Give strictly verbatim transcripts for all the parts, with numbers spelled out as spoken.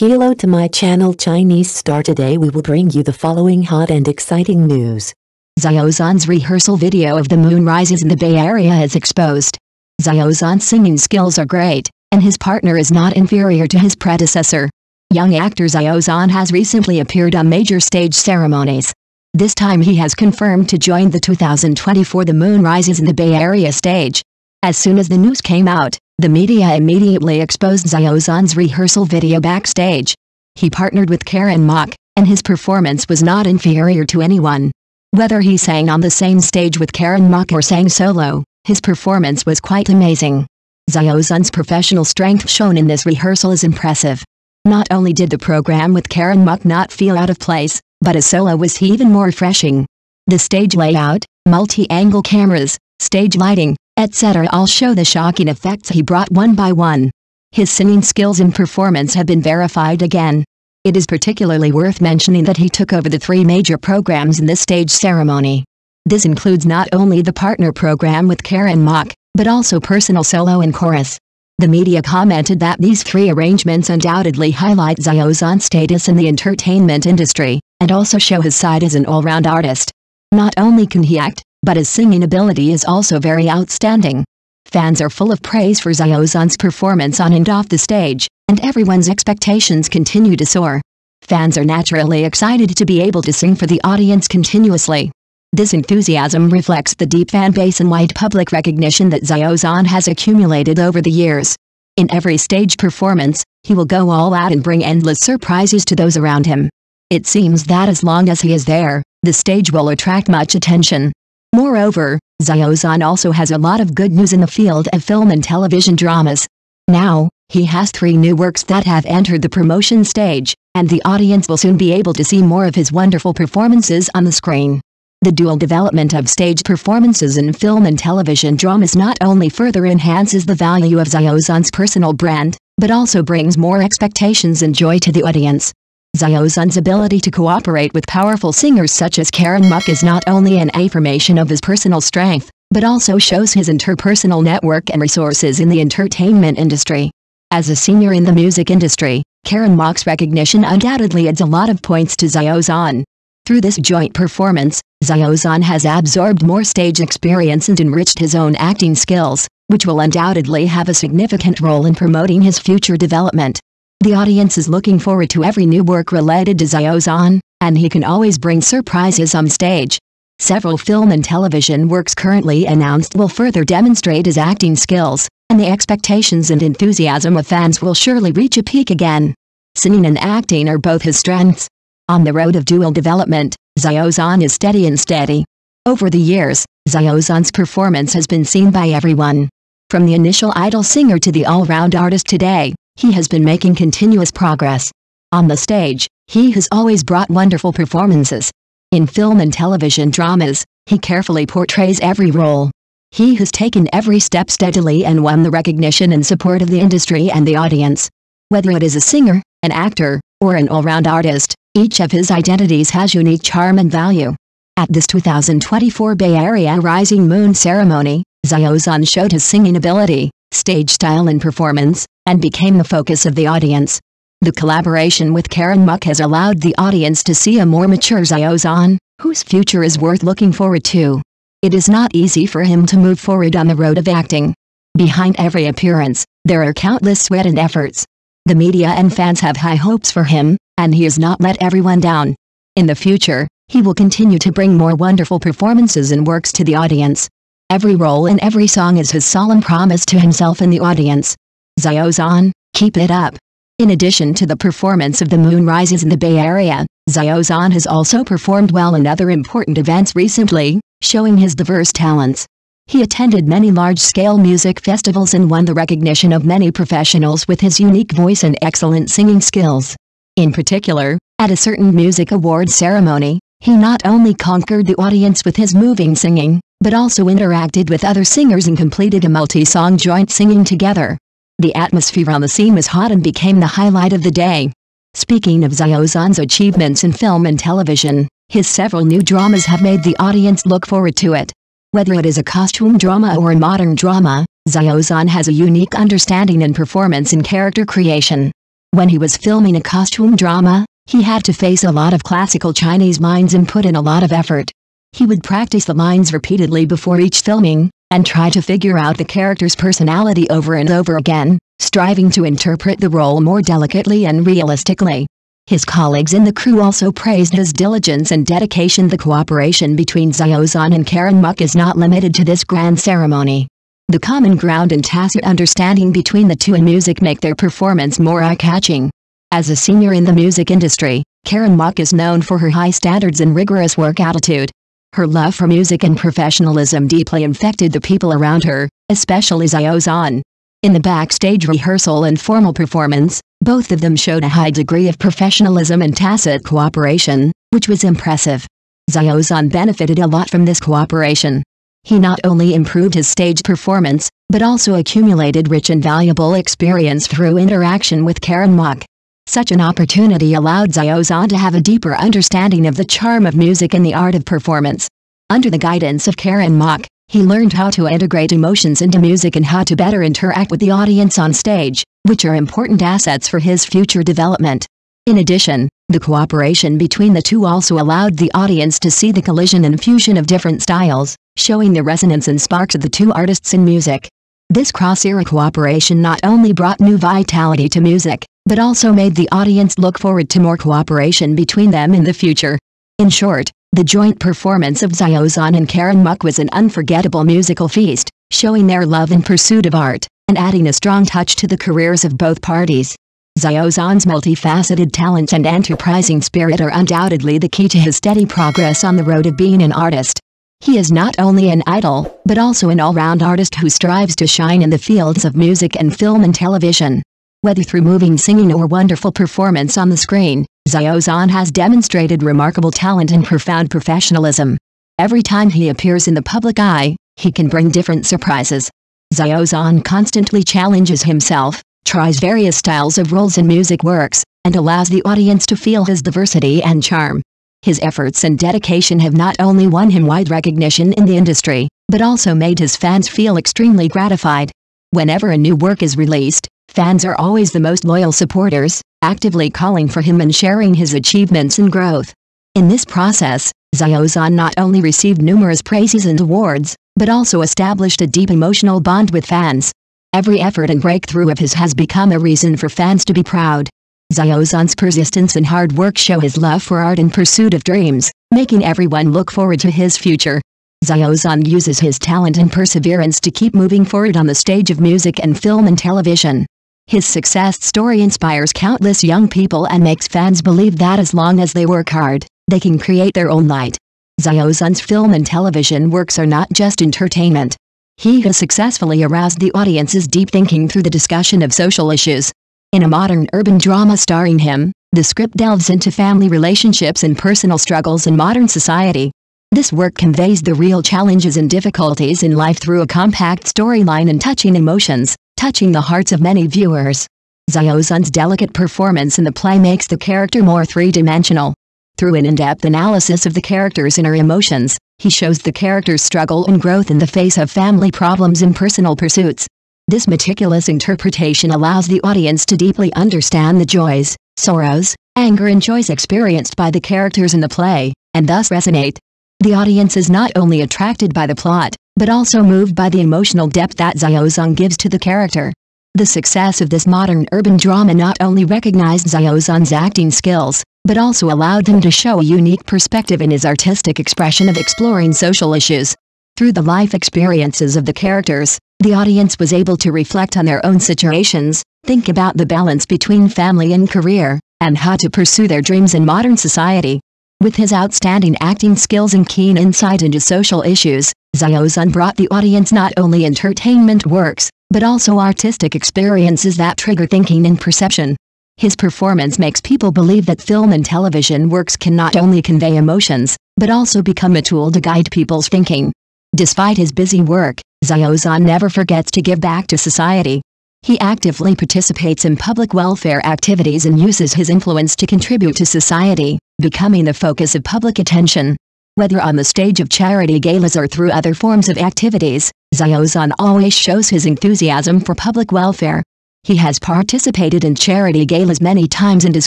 Hello to my channel Chinese Star. Today we will bring you the following hot and exciting news. Xiao Zhan's rehearsal video of The Moon Rises in the Bay Area is exposed. Xiao Zhan's singing skills are great, and his partner is not inferior to his predecessor. Young actor Xiao Zhan has recently appeared on major stage ceremonies. This time he has confirmed to join the two thousand twenty-four The Moon Rises in the Bay Area stage. As soon as the news came out, the media immediately exposed Xiao Zhan's rehearsal video backstage. He partnered with Karen Mok, and his performance was not inferior to anyone. Whether he sang on the same stage with Karen Mok or sang solo, his performance was quite amazing. Xiao Zhan's professional strength shown in this rehearsal is impressive. Not only did the program with Karen Mok not feel out of place, but his solo was even more refreshing. The stage layout, multi-angle cameras, stage lighting, et cetera all show the shocking effects he brought one by one. His singing skills and performance have been verified again. It is particularly worth mentioning that he took over the three major programs in this stage ceremony. This includes not only the partner program with Karen Mok, but also personal solo and chorus. The media commented that these three arrangements undoubtedly highlight Xiao Zhan's status in the entertainment industry, and also show his side as an all-round artist. Not only can he act, but his singing ability is also very outstanding. Fans are full of praise for Xiao Zhan's performance on and off the stage, and everyone's expectations continue to soar. Fans are naturally excited to be able to sing for the audience continuously. This enthusiasm reflects the deep fan base and wide public recognition that Xiao Zhan has accumulated over the years. In every stage performance, he will go all out and bring endless surprises to those around him. It seems that as long as he is there, the stage will attract much attention. Moreover, Xiao Zhan also has a lot of good news in the field of film and television dramas. Now, he has three new works that have entered the promotion stage, and the audience will soon be able to see more of his wonderful performances on the screen. The dual development of stage performances in film and television dramas not only further enhances the value of Xiao Zhan's personal brand, but also brings more expectations and joy to the audience. Xiao Zhan's ability to cooperate with powerful singers such as Karen Mok is not only an affirmation of his personal strength, but also shows his interpersonal network and resources in the entertainment industry. As a senior in the music industry, Karen Mok's recognition undoubtedly adds a lot of points to Xiao Zhan. Through this joint performance, Xiao Zhan has absorbed more stage experience and enriched his own acting skills, which will undoubtedly have a significant role in promoting his future development. The audience is looking forward to every new work related to Xiao Zhan, and he can always bring surprises on stage. Several film and television works currently announced will further demonstrate his acting skills, and the expectations and enthusiasm of fans will surely reach a peak again. Singing and acting are both his strengths. On the road of dual development, Xiao Zhan is steady and steady. Over the years, Xiao Zhan's performance has been seen by everyone. From the initial idol singer to the all-round artist today, he has been making continuous progress. On the stage, he has always brought wonderful performances. In film and television dramas, he carefully portrays every role. He has taken every step steadily and won the recognition and support of the industry and the audience. Whether it is a singer, an actor, or an all-round artist, each of his identities has unique charm and value. At this two thousand twenty-four Bay Area Rising Moon ceremony, Xiao Zhan showed his singing ability, stage style and performance, and became the focus of the audience. The collaboration with Karen Mok has allowed the audience to see a more mature Xiao Zhan, whose future is worth looking forward to. It is not easy for him to move forward on the road of acting. Behind every appearance, there are countless sweat and efforts. The media and fans have high hopes for him, and he has not let everyone down. In the future, he will continue to bring more wonderful performances and works to the audience. Every role in every song is his solemn promise to himself and the audience. Xiao Zhan, keep it up. In addition to the performance of The Moon Rises in the Bay Area, Xiao Zhan has also performed well in other important events recently, showing his diverse talents. He attended many large-scale music festivals and won the recognition of many professionals with his unique voice and excellent singing skills. In particular, at a certain music awards ceremony, he not only conquered the audience with his moving singing, but also interacted with other singers and completed a multi-song joint singing together. The atmosphere on the scene was hot and became the highlight of the day. Speaking of Xiao Zhan's achievements in film and television, his several new dramas have made the audience look forward to it. Whether it is a costume drama or a modern drama, Xiao Zhan has a unique understanding and performance in character creation. When he was filming a costume drama, he had to face a lot of classical Chinese minds and put in a lot of effort. He would practice the lines repeatedly before each filming, and try to figure out the character's personality over and over again, striving to interpret the role more delicately and realistically. His colleagues in the crew also praised his diligence and dedication. The cooperation between Xiao Zhan and Karen Mok is not limited to this grand ceremony. The common ground and tacit understanding between the two in music make their performance more eye-catching. As a senior in the music industry, Karen Mok is known for her high standards and rigorous work attitude. Her love for music and professionalism deeply infected the people around her, especially Xiao Zhan. In the backstage rehearsal and formal performance, both of them showed a high degree of professionalism and tacit cooperation, which was impressive. Xiao Zhan benefited a lot from this cooperation. He not only improved his stage performance, but also accumulated rich and valuable experience through interaction with Karen Mok. Such an opportunity allowed Xiao Zhan to have a deeper understanding of the charm of music and the art of performance. Under the guidance of Karen Mok, he learned how to integrate emotions into music and how to better interact with the audience on stage, which are important assets for his future development. In addition, the cooperation between the two also allowed the audience to see the collision and fusion of different styles, showing the resonance and sparks of the two artists in music. This cross-era cooperation not only brought new vitality to music, but also made the audience look forward to more cooperation between them in the future. In short, the joint performance of Xiao Zhan and Karen Mok was an unforgettable musical feast, showing their love and pursuit of art, and adding a strong touch to the careers of both parties. Xiao Zhan's multifaceted talents and enterprising spirit are undoubtedly the key to his steady progress on the road of being an artist. He is not only an idol, but also an all-round artist who strives to shine in the fields of music and film and television. Whether through moving singing or wonderful performance on the screen, Xiao Zhan has demonstrated remarkable talent and profound professionalism. Every time he appears in the public eye, he can bring different surprises. Xiao Zhan constantly challenges himself, tries various styles of roles in music works, and allows the audience to feel his diversity and charm. His efforts and dedication have not only won him wide recognition in the industry, but also made his fans feel extremely gratified. Whenever a new work is released, fans are always the most loyal supporters, actively calling for him and sharing his achievements and growth. In this process, Xiao Zhan not only received numerous praises and awards, but also established a deep emotional bond with fans. Every effort and breakthrough of his has become a reason for fans to be proud. Xiao Zhan's persistence and hard work show his love for art and pursuit of dreams, making everyone look forward to his future. Xiao Zhan uses his talent and perseverance to keep moving forward on the stage of music and film and television. His success story inspires countless young people and makes fans believe that as long as they work hard, they can create their own light. Xiao Zhan's film and television works are not just entertainment. He has successfully aroused the audience's deep thinking through the discussion of social issues. In a modern urban drama starring him, the script delves into family relationships and personal struggles in modern society. This work conveys the real challenges and difficulties in life through a compact storyline and touching emotions, touching the hearts of many viewers. Xiao Zhan's delicate performance in the play makes the character more three-dimensional. Through an in-depth analysis of the character's inner emotions, he shows the character's struggle and growth in the face of family problems and personal pursuits. This meticulous interpretation allows the audience to deeply understand the joys, sorrows, anger and joys experienced by the characters in the play, and thus resonate. The audience is not only attracted by the plot, but also moved by the emotional depth that Xiao Zhan gives to the character. The success of this modern urban drama not only recognized Xiao Zhan's acting skills, but also allowed him to show a unique perspective in his artistic expression of exploring social issues. Through the life experiences of the characters, the audience was able to reflect on their own situations, think about the balance between family and career, and how to pursue their dreams in modern society. With his outstanding acting skills and keen insight into social issues, Xiao Zhan brought the audience not only entertainment works, but also artistic experiences that trigger thinking and perception. His performance makes people believe that film and television works can not only convey emotions, but also become a tool to guide people's thinking. Despite his busy work, Xiao Zhan never forgets to give back to society. He actively participates in public welfare activities and uses his influence to contribute to society, becoming the focus of public attention. Whether on the stage of charity galas or through other forms of activities, Xiao Zhan always shows his enthusiasm for public welfare. He has participated in charity galas many times and is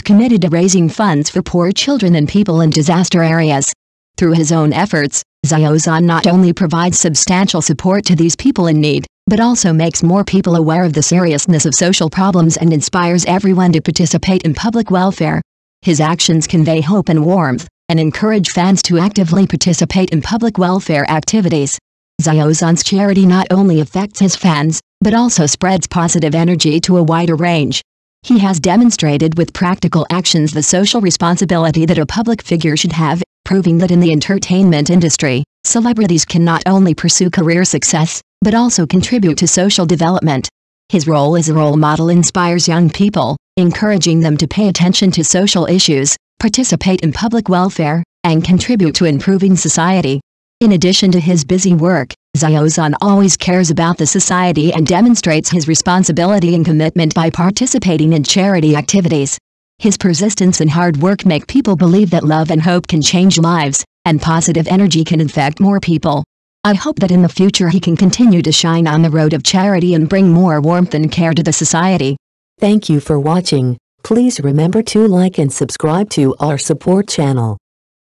committed to raising funds for poor children and people in disaster areas. Through his own efforts, Xiao Zhan not only provides substantial support to these people in need, but also makes more people aware of the seriousness of social problems and inspires everyone to participate in public welfare. His actions convey hope and warmth, and encourage fans to actively participate in public welfare activities. Xiao Zhan's charity not only affects his fans, but also spreads positive energy to a wider range. He has demonstrated with practical actions the social responsibility that a public figure should have, proving that in the entertainment industry, celebrities can not only pursue career success, but also contribute to social development. His role as a role model inspires young people, encouraging them to pay attention to social issues, participate in public welfare, and contribute to improving society. In addition to his busy work, Xiao Zhan always cares about the society and demonstrates his responsibility and commitment by participating in charity activities. His persistence and hard work make people believe that love and hope can change lives, and positive energy can infect more people. I hope that in the future he can continue to shine on the road of charity and bring more warmth and care to the society. Thank you for watching. Please remember to like and subscribe to our support channel.